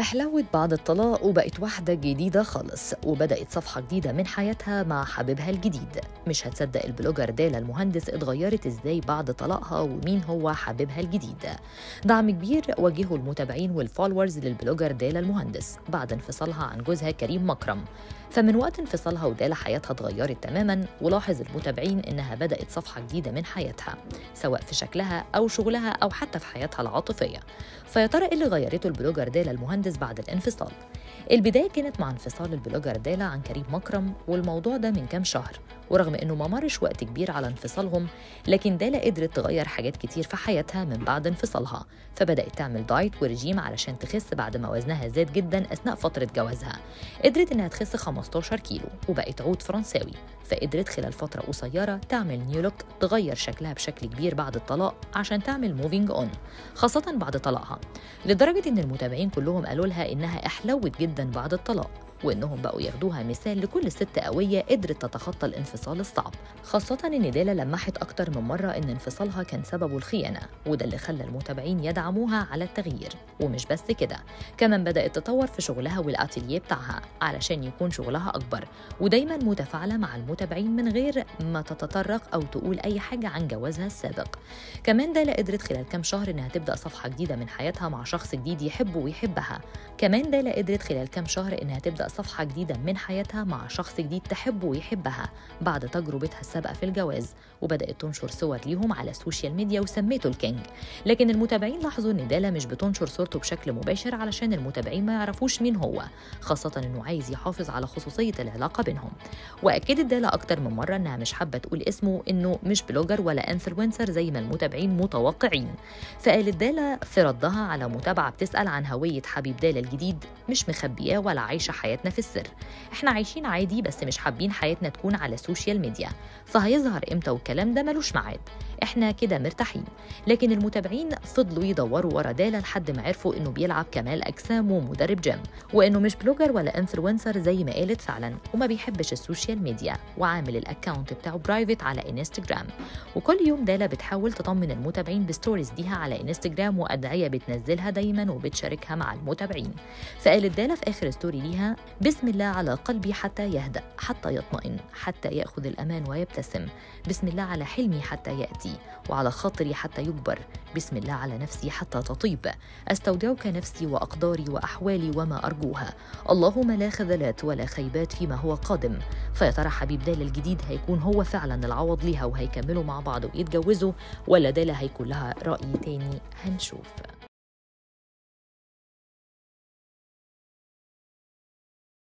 احلوت بعد الطلاق وبقت واحدة جديدة خالص، وبدأت صفحة جديدة من حياتها مع حبيبها الجديد. مش هتصدق البلوجر دالا المهندس اتغيرت ازاي بعد طلاقها ومين هو حبيبها الجديد. دعم كبير واجهه المتابعين والفولورز للبلوجر دالا المهندس بعد انفصالها عن جوزها كريم مكرم. فمن وقت انفصالها ودالا حياتها اتغيرت تماما، ولاحظ المتابعين انها بدأت صفحة جديدة من حياتها سواء في شكلها او شغلها او حتى في حياتها العاطفية. فيا ترى ايه اللي غيرته البلوجر دالا المهندس بعد الانفصال؟ البداية كانت مع انفصال البلوجر دالا عن كريم مكرم، والموضوع ده من كام شهر، ورغم انه ما مرش وقت كبير على انفصالهم، لكن دالا قدرت تغير حاجات كتير في حياتها من بعد انفصالها. فبدأت تعمل دايت ورجيم علشان تخس بعد ما وزنها زاد جدا اثناء فترة جوازها. قدرت انها تخس 15 كيلو وبقت عود فرنساوي، فقدرت خلال فترة قصيرة تعمل نيو لوك تغير شكلها بشكل كبير بعد الطلاق عشان تعمل موفينج اون، خاصة بعد طلاقها، لدرجة ان المتابعين كلهم قالوا لها انها احلوت جدا بعد الطلاق، وانهم بقوا ياخدوها مثال لكل ست قويه قدرت تتخطى الانفصال الصعب، خاصه ان دالا لمحت اكتر من مره ان انفصالها كان سببه الخيانه، وده اللي خلى المتابعين يدعموها على التغيير. ومش بس كده، كمان بدات تطور في شغلها والاتيليه بتاعها علشان يكون شغلها اكبر، ودايما متفاعله مع المتابعين من غير ما تتطرق او تقول اي حاجه عن جوازها السابق. كمان دالا قدرت خلال كام شهر انها تبدا صفحه جديده من حياتها مع شخص جديد يحبه ويحبها. كمان دالا قدرت خلال كام شهر انها تبدا صفحة جديدة من حياتها مع شخص جديد تحبه ويحبها بعد تجربتها السابقة في الجواز، وبدأت تنشر صور ليهم على السوشيال ميديا وسميته الكينج. لكن المتابعين لاحظوا ان دالا مش بتنشر صورته بشكل مباشر علشان المتابعين ما يعرفوش مين هو، خاصة انه عايز يحافظ على خصوصية العلاقة بينهم. واكدت دالا اكتر من مرة انها مش حابة تقول اسمه، انه مش بلوجر ولا انفلونسر زي ما المتابعين متوقعين. فقالت دالا في ردها على متابعة بتسأل عن هوية حبيب دالا الجديد: مش مخبياه ولا عايشة حياتنا في السر، احنا عايشين عادي بس مش حابين حياتنا تكون على السوشيال ميديا، فهيظهر امتى والكلام ده ملوش ميعاد، احنا كده مرتاحين. لكن المتابعين فضلوا يدوروا ورا دالا لحد ما عرفوا انه بيلعب كمال اجسام ومدرب جيم، وانه مش بلوجر ولا انفلونسر زي ما قالت فعلا، وما بيحبش السوشيال ميديا، وعامل الاكونت بتاعه برايفت على انستجرام. وكل يوم دالا بتحاول تطمن المتابعين بستوريز ليها على انستجرام وادعيه بتنزلها دايما وبتشاركها مع المتابعين. فقالت دالا في اخر ستوري ليها: بسم الله على قلبي حتى يهدأ، حتى يطمئن، حتى يأخذ الأمان ويبتسم، بسم الله على حلمي حتى يأتي، وعلى خاطري حتى يكبر، بسم الله على نفسي حتى تطيب، أستودعك نفسي وأقداري وأحوالي وما أرجوها، اللهم لا خذلات ولا خيبات فيما هو قادم. فيا ترى حبيب دالا الجديد هيكون هو فعلا العوض ليها وهيكملوا مع بعض ويتجوزوا، ولا دالا هيكون لها رأي تاني؟ هنشوف.